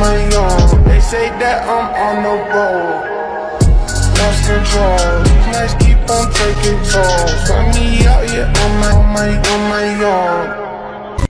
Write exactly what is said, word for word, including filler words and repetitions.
money on. They say that I'm on the road, lost control. These nights keep on taking tolls. Find me out here on my, on my, on my own.